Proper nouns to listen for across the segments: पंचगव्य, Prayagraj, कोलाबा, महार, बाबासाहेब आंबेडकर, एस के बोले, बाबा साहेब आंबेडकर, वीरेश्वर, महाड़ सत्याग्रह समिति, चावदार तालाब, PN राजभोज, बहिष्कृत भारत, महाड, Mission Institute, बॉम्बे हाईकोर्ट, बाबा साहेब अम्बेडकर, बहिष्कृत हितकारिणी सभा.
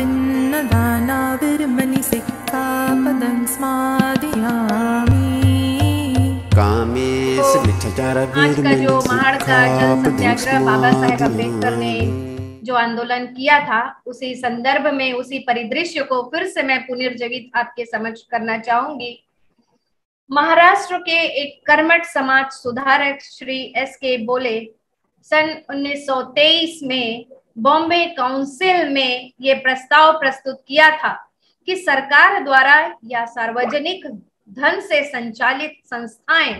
पिन्नदानाविर्मणि सिक्तापदं स्मादयामि। आज का जो महाड़ का जन सत्याग्रह बाबा साहेब आंबेडकर ने जो आंदोलन किया था, उसी संदर्भ में, उसी परिदृश्य को फिर से मैं पुनर्जीवित आपके समक्ष करना चाहूंगी। महाराष्ट्र के एक कर्मठ समाज सुधारक श्री एस के बोले सन 1923 में बॉम्बे काउंसिल में ये प्रस्ताव प्रस्तुत किया था कि सरकार द्वारा या सार्वजनिक धन से संचालित संस्थाएं,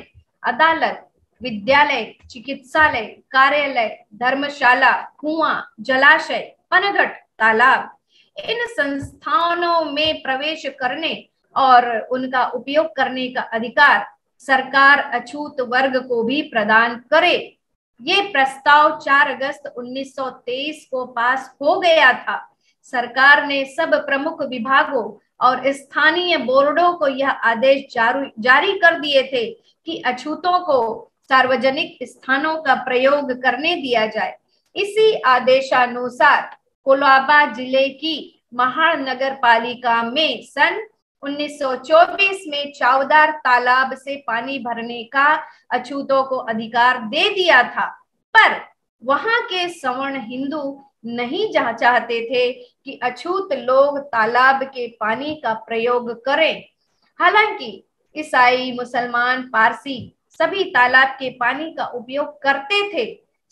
अदालत, विद्यालय, चिकित्सालय, कार्यालय, धर्मशाला, कुआं, जलाशय, पनघट, तालाब, इन संस्थानों में प्रवेश करने और उनका उपयोग करने का अधिकार सरकार अछूत वर्ग को भी प्रदान करे। ये प्रस्ताव 4 अगस्त 1923 को पास हो गया था। सरकार ने सब प्रमुख विभागों और स्थानीय बोर्डों को यह आदेश जारी कर दिए थे कि अछूतों को सार्वजनिक स्थानों का प्रयोग करने दिया जाए। इसी आदेशानुसार कोलाबा जिले की महाड़ नगर पालिका में सन 1924 में चावदार तालाब से पानी भरने का अछूतों को अधिकार दे दिया था, पर वहां के सवर्ण हिंदू नहीं चाहते थे कि अछूत लोग तालाब के पानी का प्रयोग करें। हालांकि ईसाई, मुसलमान, पारसी सभी तालाब के पानी का उपयोग करते थे।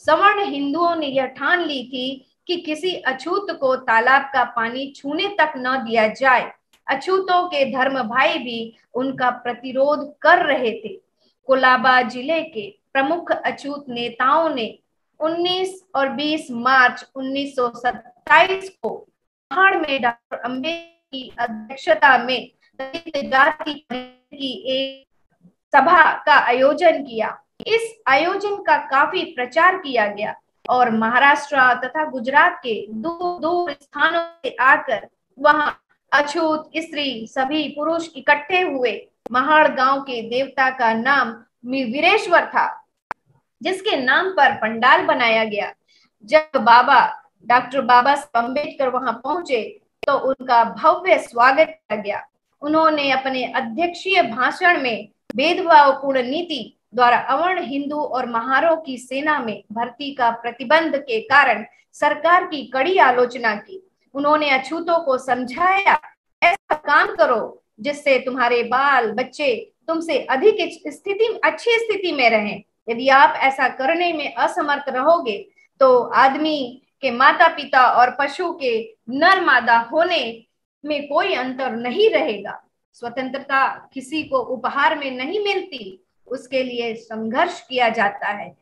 सवर्ण हिंदुओं ने यह ठान ली थी कि किसी अछूत को तालाब का पानी छूने तक न दिया जाए। अछूतों के धर्म भाई भी उनका प्रतिरोध कर रहे थे। कोलाबा जिले के प्रमुख अछूत नेताओं ने 19 और 20 मार्च 1927 को महाड़ में डॉक्टर अम्बेडकर की अध्यक्षता में दलित जाति की एक सभा का आयोजन किया। इस आयोजन का काफी प्रचार किया गया और महाराष्ट्र तथा गुजरात के दूर-दूर स्थानों से आकर वहां अछूत, स्त्री, सभी पुरुष इकट्ठे हुए। महाड़ गांव के देवता का नाम वीरेश्वर था, जिसके नाम पर पंडाल बनाया गया। जब डॉक्टर बाबा साहेब आंबेडकर वहां पहुंचे तो उनका भव्य स्वागत किया गया। उन्होंने अपने अध्यक्षीय भाषण में भेदभावपूर्ण नीति द्वारा अवर्ण हिंदू और महारों की सेना में भर्ती का प्रतिबंध के कारण सरकार की कड़ी आलोचना की। उन्होंने अछूतों को समझाया, ऐसा काम करो जिससे तुम्हारे बाल बच्चे तुमसे अधिक अच्छी स्थिति में रहें। यदि आप ऐसा करने में असमर्थ रहोगे तो आदमी के माता पिता और पशु के नर मादा होने में कोई अंतर नहीं रहेगा। स्वतंत्रता किसी को उपहार में नहीं मिलती, उसके लिए संघर्ष किया जाता है।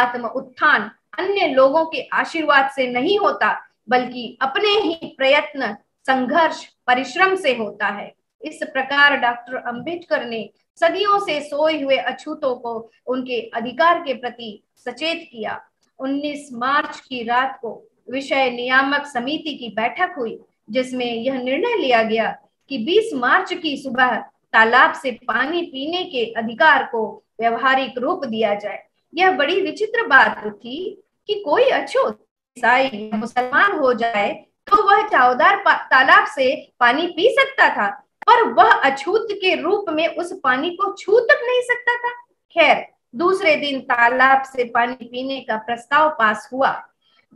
आत्म उत्थान अन्य लोगों के आशीर्वाद से नहीं होता, बल्कि अपने ही प्रयत्न, संघर्ष, परिश्रम से होता है। इस प्रकार डॉक्टर अम्बेडकर ने सदियों से सोए हुए अछूतों को उनके अधिकार के प्रति सचेत किया। 19 मार्च की रात को विषय नियामक समिति की बैठक हुई, जिसमें यह निर्णय लिया गया कि 20 मार्च की सुबह तालाब से पानी पीने के अधिकार को व्यवहारिक रूप दिया जाए। यह बड़ी विचित्र बात थी कि कोई अछूत, ईसाई, मुसलमान हो जाए तो वह चावदार तालाब से पानी पी सकता था, पर वह अछूत के रूप में उस पानी को छू तक नहीं सकता था। खैर, दूसरे दिन तालाब से पानी पीने का प्रस्ताव पास हुआ।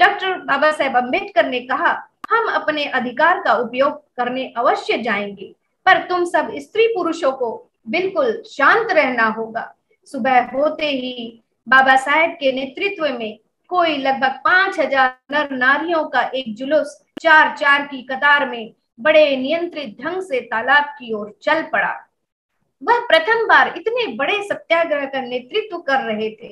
डॉक्टर बाबा साहेब आंबेडकर ने कहा, हम अपने अधिकार का उपयोग करने अवश्य जाएंगे, पर तुम सब स्त्री पुरुषों को बिल्कुल शांत रहना होगा। सुबह होते ही बाबा साहेब के नेतृत्व में कोई लगभग 5000 नर नारियों का एक जुलूस 4-4 की कतार में बड़े नियंत्रित ढंग से तालाब की ओर चल पड़ा। वह प्रथम बार इतने बड़े सत्याग्रह का नेतृत्व कर रहे थे।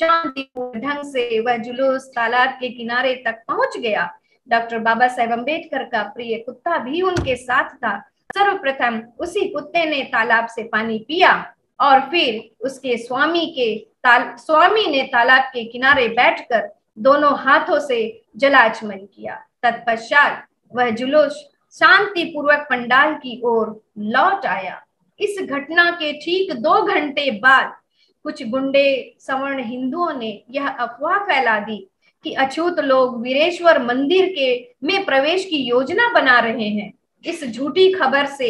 शांतिपूर्ण ढंग से वह जुलूस तालाब के किनारे तक पहुंच गया। डॉक्टर बाबा साहेब अम्बेडकर का प्रिय कुत्ता भी उनके साथ था। सर्वप्रथम उसी कुत्ते ने तालाब से पानी पिया और फिर उसके स्वामी ने तालाब के किनारे बैठकर दोनों हाथों से जलाचमन किया। तत्पश्चात वह जुलूस शांतिपूर्वक पंडाल की ओर लौट आया। इस घटना के ठीक 2 घंटे बाद कुछ गुंडे सवर्ण हिंदुओं ने यह अफवाह फैला दी कि अछूत लोग वीरेश्वर मंदिर के में प्रवेश की योजना बना रहे हैं। इस झूठी खबर से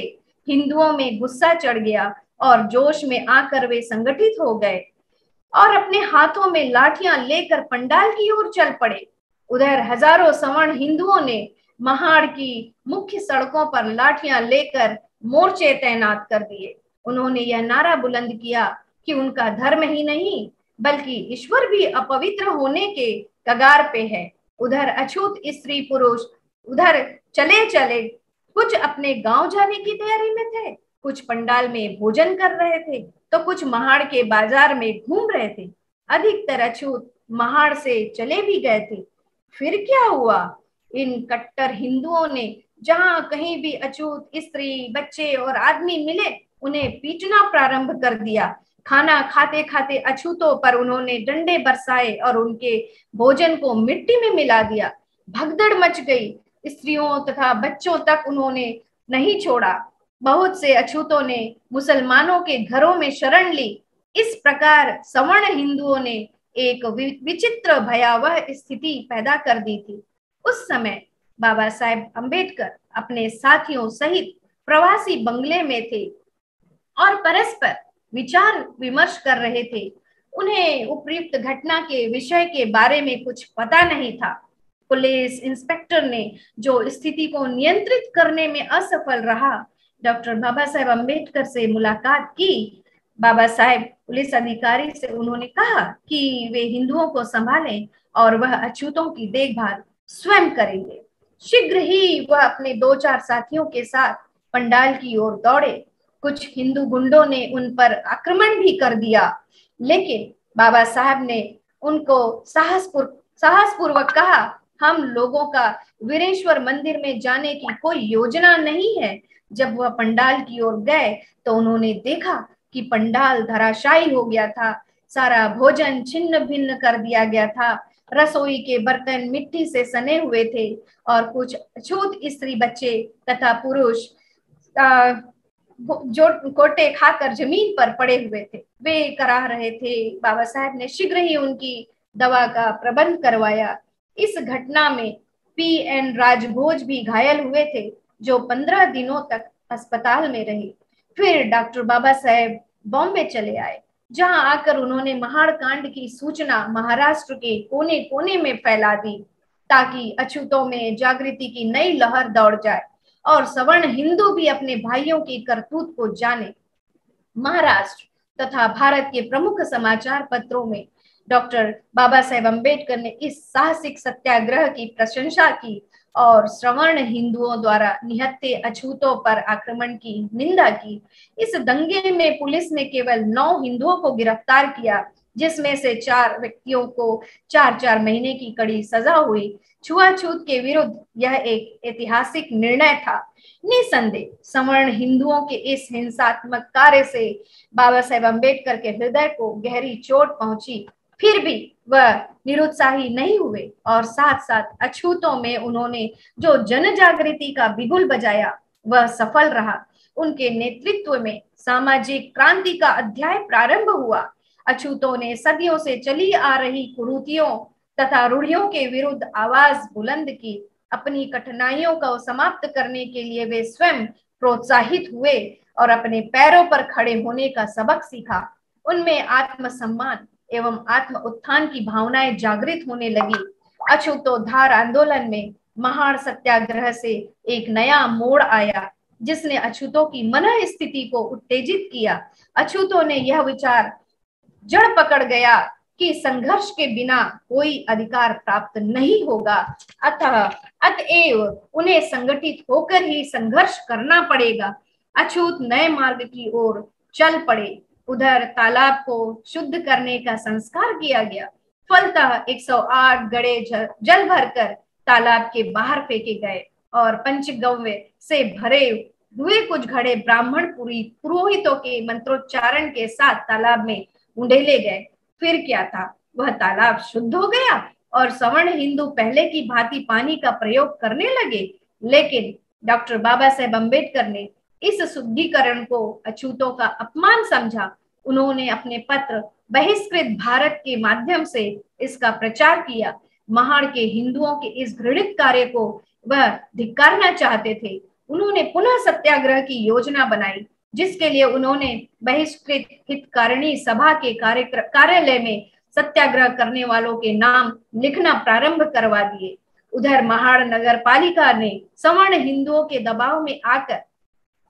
हिंदुओं में गुस्सा चढ़ गया और जोश में आकर वे संगठित हो गए और अपने हाथों में लाठियां लेकर पंडाल की ओर चल पड़े। उधर हजारों सवर्ण हिंदुओं ने महाड़ की मुख्य सड़कों पर लाठियां लेकर मोर्चे तैनात कर दिए। उन्होंने यह नारा बुलंद किया कि उनका धर्म ही नहीं बल्कि ईश्वर भी अपवित्र होने के कगार पे है। उधर अछूत स्त्री पुरुष उधर चले चले, कुछ अपने गांव जाने की तैयारी में थे, कुछ पंडाल में भोजन कर रहे थे तो कुछ महाड़ के बाजार में घूम रहे थे। अधिकतर अछूत महाड़ से चले भी गए थे। फिर क्या हुआ? इन कट्टर हिंदुओं ने जहां कहीं भी अछूत स्त्री, बच्चे और आदमी मिले उन्हें पीटना प्रारंभ कर दिया। खाना खाते खाते अछूतों पर उन्होंने डंडे बरसाए और उनके भोजन को मिट्टी में मिला दिया। भगदड़ मच गई। स्त्रियों तथा बच्चों तक उन्होंने नहीं छोड़ा। बहुत से अछूतों ने मुसलमानों के घरों में शरण ली। इस प्रकार सवर्ण हिंदुओं ने एक विचित्र भयावह स्थिति पैदा कर दी थी। उस समय बाबा साहेब आंबेडकर अपने साथियों सहित प्रवासी बंगले में थे और परस्पर विचार विमर्श कर रहे थे। उन्हें उपयुक्त घटना के विषय के बारे में कुछ पता नहीं था। पुलिस इंस्पेक्टर ने जो स्थिति को नियंत्रित करने में असफल रहा, डॉक्टर बाबा साहेब अम्बेडकर से मुलाकात की। बाबा साहेब पुलिस अधिकारी से उन्होंने कहा कि वे हिंदुओं को संभालें और वह अछूतों की देखभाल स्वयं करेंगे। शीघ्र ही वह अपने 2-4 साथियों के साथ पंडाल की ओर दौड़े। कुछ हिंदू गुंडों ने उन पर आक्रमण भी कर दिया, लेकिन बाबा साहब ने उनको साहसपूर्वक कहा, हम लोगों का वीरेश्वर मंदिर में जाने की कोई योजना नहीं है। जब वह पंडाल की ओर गए तो उन्होंने देखा कि पंडाल धराशायी हो गया था। सारा भोजन छिन्न भिन्न कर दिया गया था। रसोई के बर्तन मिट्टी से सने हुए थे और कुछ अछूत स्त्री, बच्चे तथा पुरुष जो कोटे खाकर जमीन पर पड़े हुए थे, वे कराह रहे थे। बाबा साहब ने शीघ्र ही उनकी दवा का प्रबंध करवाया। इस घटना में PN राजभोज भी घायल हुए थे, जो 15 दिनों तक अस्पताल में रहे। फिर डॉक्टर बाबा साहेब बॉम्बे चले आए, जहां आकर उन्होंने महाड़ कांड की सूचना महाराष्ट्र के कोने कोने में फैला दी, ताकि अछूतों में जागृति की नई लहर दौड़ जाए और सवर्ण हिंदू भी अपने भाइयों की करतूत को जाने। महाराष्ट्र तथा भारत के प्रमुख समाचार पत्रों में डॉक्टर बाबा साहेब अम्बेडकर ने इस साहसिक सत्याग्रह की प्रशंसा की और सवर्ण हिंदुओं द्वारा निहत्थे अछूतों पर आक्रमण की निंदा की। इस दंगे में पुलिस ने केवल 9 हिंदुओं को गिरफ्तार किया, जिसमें से 4 व्यक्तियों को 4-4 महीने की कड़ी सजा हुई। छुआछूत के विरुद्ध यह एक ऐतिहासिक निर्णय था। निसंदेह सवर्ण हिंदुओं के इस हिंसात्मक कार्य से बाबा साहेब अम्बेडकर के हृदय को गहरी चोट पहुंची। फिर भी वह निरुत्साही नहीं हुए और साथ साथ अछूतों में उन्होंने जो जन जागृति का बिगुल बजाया वह सफल रहा। उनके नेतृत्व में सामाजिक क्रांति का अध्याय प्रारंभ हुआ। अछूतों ने सदियों से चली आ रही कुरीतियों तथा रूढ़ियों के विरुद्ध आवाज बुलंद की। अपनी कठिनाइयों को समाप्त करने के लिए वे स्वयं प्रोत्साहित हुए और अपने पैरों पर खड़े होने का सबक सीखा। उनमें आत्मसम्मान एवं आत्म उत्थान की भावनाएं जागृत होने लगी। अछूतोद्धार आंदोलन में महाड़ सत्याग्रह से एक नया मोड़ आया, जिसने अछूतों की मनः स्थिति को उत्तेजित किया। अछूतों ने यह विचार जड़ पकड़ गया कि संघर्ष के बिना कोई अधिकार प्राप्त नहीं होगा, अतएव उन्हें संगठित होकर ही संघर्ष करना पड़ेगा। अछूत नए मार्ग की ओर चल पड़े। उधर तालाब को शुद्ध करने का संस्कार किया गया। फलतः 108 गड़े जल भरकर तालाब के बाहर फेंके गए और पंचगव्य से भरे हुए कुछ घड़े ब्राह्मण पुरोहितों के मंत्रोच्चारण के साथ तालाब में उंडेले गए। फिर क्या था, वह तालाब शुद्ध हो गया और सवर्ण हिंदू पहले की भांति पानी का प्रयोग करने लगे। लेकिन डॉक्टर बाबा साहेब अम्बेडकर ने इस शुद्धिकरण को अछूतों का अपमान समझा। उन्होंने अपने पत्र बहिष्कृत भारत के माध्यम से इसका प्रचार किया, महाड़ के हिंदुओं के इस घृणित कार्य को वह धिक्कारना चाहते थे। उन्होंने पुनः सत्याग्रह की योजना बनाई, जिसके लिए उन्होंने बहिष्कृत हितकारिणी सभा के कार्यालय में सत्याग्रह करने वालों के नाम लिखना प्रारंभ करवा दिए। उधर महाड़ नगर पालिका ने सवर्ण हिंदुओं के दबाव में आकर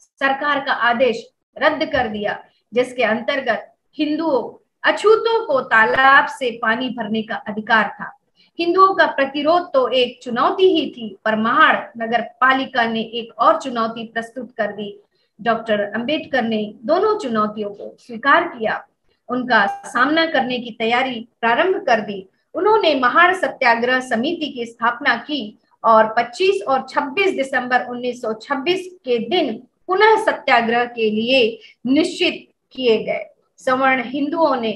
सरकार का आदेश रद्द कर दिया, जिसके अंतर्गत हिंदुओं अछूतों को तालाब से पानी भरने का अधिकार था। हिंदुओं का प्रतिरोध तो एक चुनौती ही थी, पर महाड़ नगर पालिका ने एक और चुनौती प्रस्तुत कर दी। डॉक्टर अंबेडकर ने दोनों चुनौतियों को स्वीकार किया, उनका सामना करने की तैयारी प्रारंभ कर दी। उन्होंने महाड़ सत्याग्रह समिति की स्थापना की और 25 और 26 दिसंबर 1926 के दिन पुनः सत्याग्रह के लिए निश्चित किए गए। सवर्ण हिंदुओं ने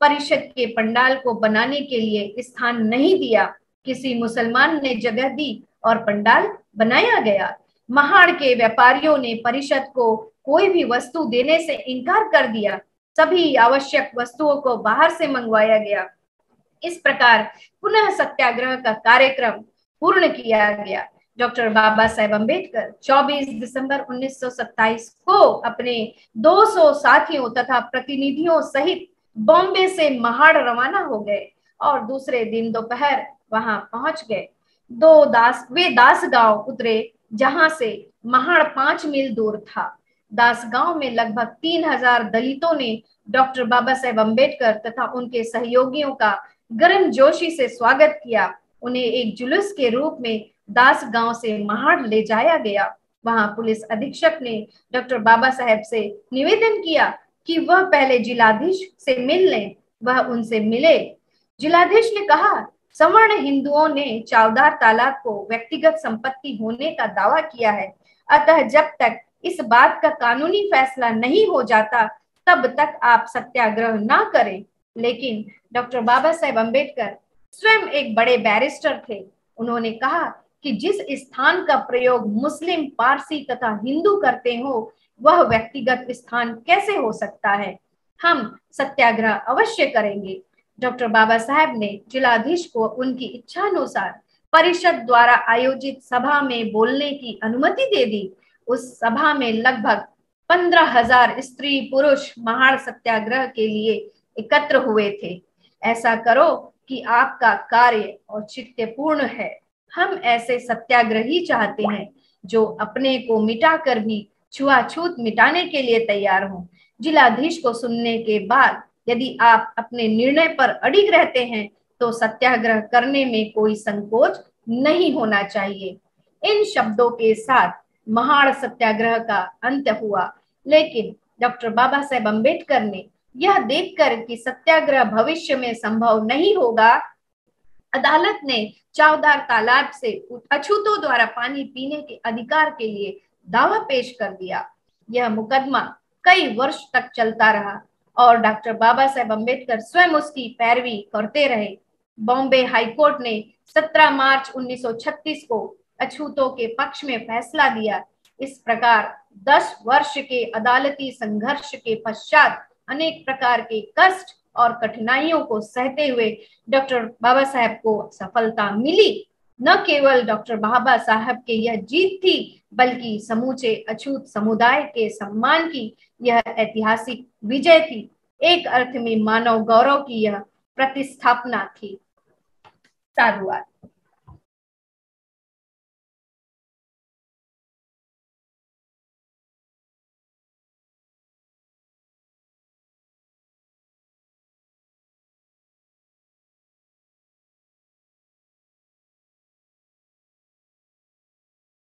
परिषद के पंडाल को बनाने के लिए स्थान नहीं दिया, किसी मुसलमान ने जगह दी और पंडाल बनाया गया। महाड़ के व्यापारियों ने परिषद को कोई भी वस्तु देने से इनकार कर दिया, सभी आवश्यक वस्तुओं को बाहर से मंगवाया गया। इस प्रकार पुनः सत्याग्रह का कार्यक्रम पूर्ण किया गया। डॉक्टर बाबासाहेब आंबेडकर 24 दिसंबर 1927 को अपने 200 साथियों तथा प्रतिनिधियों सहित बॉम्बे से महाड़ रवाना हो गए और दूसरे दिन दोपहर वहां पहुंच गए। वे दास गांव उतरे, जहां से महाड़ 5 मील दूर था। दास गांव में लगभग 3000 दलितों ने डॉक्टर बाबासाहेब आंबेडकर तथा उनके सहयोगियों का गर्मजोशी से स्वागत किया। उन्हें एक जुलूस के रूप में दास गांव से महाड़ ले जाया गया। वहां पुलिस अधीक्षक ने डॉक्टर बाबा साहेब से निवेदन किया कि वह पहले जिलाधीश से मिल लें। वह उनसे मिले। जिलाधीश ने कहा, सवर्ण हिंदुओं ने चावदार तालाब को व्यक्तिगत संपत्ति होने का दावा किया है, अतः जब तक इस बात का कानूनी फैसला नहीं हो जाता तब तक आप सत्याग्रह ना करें। लेकिन डॉक्टर बाबा साहेब अम्बेडकर स्वयं एक बड़े बैरिस्टर थे। उन्होंने कहा कि जिस स्थान का प्रयोग मुस्लिम, पारसी तथा हिंदू करते हो, वह व्यक्तिगत स्थान कैसे हो सकता है। हम सत्याग्रह अवश्य करेंगे। डॉक्टर बाबा साहेब ने जिलाधीश को उनकी इच्छानुसार परिषद द्वारा आयोजित सभा में बोलने की अनुमति दे दी। उस सभा में लगभग 15,000 स्त्री पुरुष महाड़ सत्याग्रह के लिए एकत्र हुए थे। ऐसा करो कि आपका कार्य औचित्य पूर्ण है। हम ऐसे सत्याग्रही चाहते हैं जो अपने को मिटाकर भी छुआछूत मिटाने के लिए तैयार हों। जिलाधीश को सुनने के बाद यदि आप अपने निर्णय पर अडिग रहते हैं तो सत्याग्रह करने में कोई संकोच नहीं होना चाहिए। इन शब्दों के साथ महाड़ सत्याग्रह का अंत हुआ। लेकिन डॉक्टर बाबा साहेब अम्बेडकर ने यह देखकर कि सत्याग्रह भविष्य में संभव नहीं होगा, अदालत ने चावदार तालाब से अछूतों द्वारा पानी पीने के अधिकार के लिए दावा पेश कर दिया। यह मुकदमा कई वर्ष तक चलता रहा और डॉक्टर बाबा साहेब अम्बेडकर स्वयं उसकी पैरवी करते रहे। बॉम्बे हाईकोर्ट ने 17 मार्च 1936 को अछूतों के पक्ष में फैसला दिया। इस प्रकार 10 वर्ष के अदालती संघर्ष के पश्चात अनेक प्रकार के कष्ट और कठिनाइयों को सहते हुए डॉक्टर बाबा साहेब को सफलता मिली। न केवल डॉक्टर बाबा साहेब के यह जीत थी, बल्कि समूचे अछूत समुदाय के सम्मान की यह ऐतिहासिक विजय थी। एक अर्थ में मानव गौरव की यह प्रतिस्थापना थी। साधुवाद।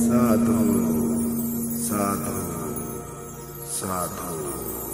साधु साधु साधु।